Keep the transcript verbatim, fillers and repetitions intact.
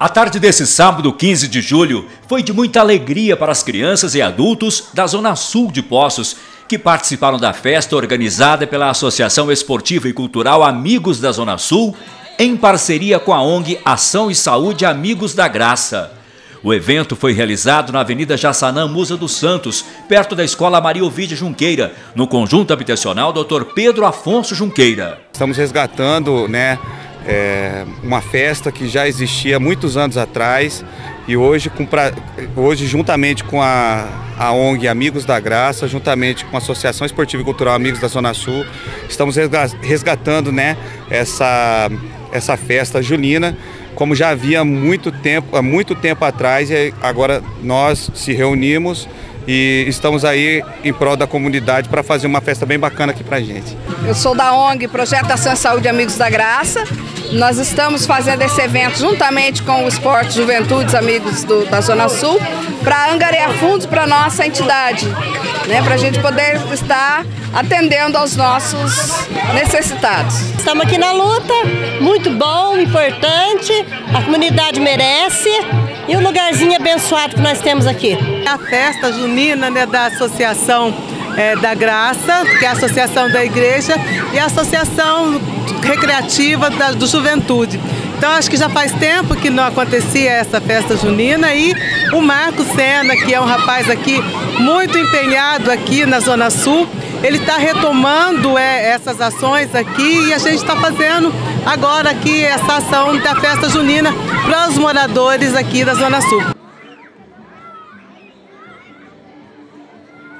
A tarde desse sábado, quinze de julho, foi de muita alegria para as crianças e adultos da Zona Sul de Poços, que participaram da festa organizada pela Associação Esportiva e Cultural Amigos da Zona Sul, em parceria com a O N G Ação e Saúde Amigos da Graça. O evento foi realizado na Avenida Jaçanã Musa dos Santos, perto da Escola Maria Ovídia Junqueira, no Conjunto Habitacional doutor Pedro Afonso Junqueira. Estamos resgatando, né? É uma festa que já existia muitos anos atrás e hoje, com pra, hoje juntamente com a, a O N G Amigos da Graça, juntamente com a Associação Esportiva e Cultural Amigos da Zona Sul, estamos resgatando, né, essa, essa festa junina, como já havia muito tempo, há muito tempo atrás, e agora nós se reunimos e estamos aí em prol da comunidade para fazer uma festa bem bacana aqui pra gente. Eu sou da O N G, Projeto Ação e Saúde Amigos da Graça. Nós estamos fazendo esse evento juntamente com o Esporte Juventudes Amigos do, da Zona Sul para angariar fundos para nossa entidade, né, para a gente poder estar atendendo aos nossos necessitados. Estamos aqui na luta, muito bom, importante, a comunidade merece e o lugarzinho abençoado que nós temos aqui. A festa junina, né, da Associação é, da Graça, que é a Associação da Igreja e a Associação Recreativa da, do Juventude. Então acho que já faz tempo que não acontecia essa festa junina e o Marco Sena, que é um rapaz aqui muito empenhado aqui na Zona Sul, ele está retomando é, essas ações aqui e a gente está fazendo agora aqui essa ação da festa junina para os moradores aqui da Zona Sul.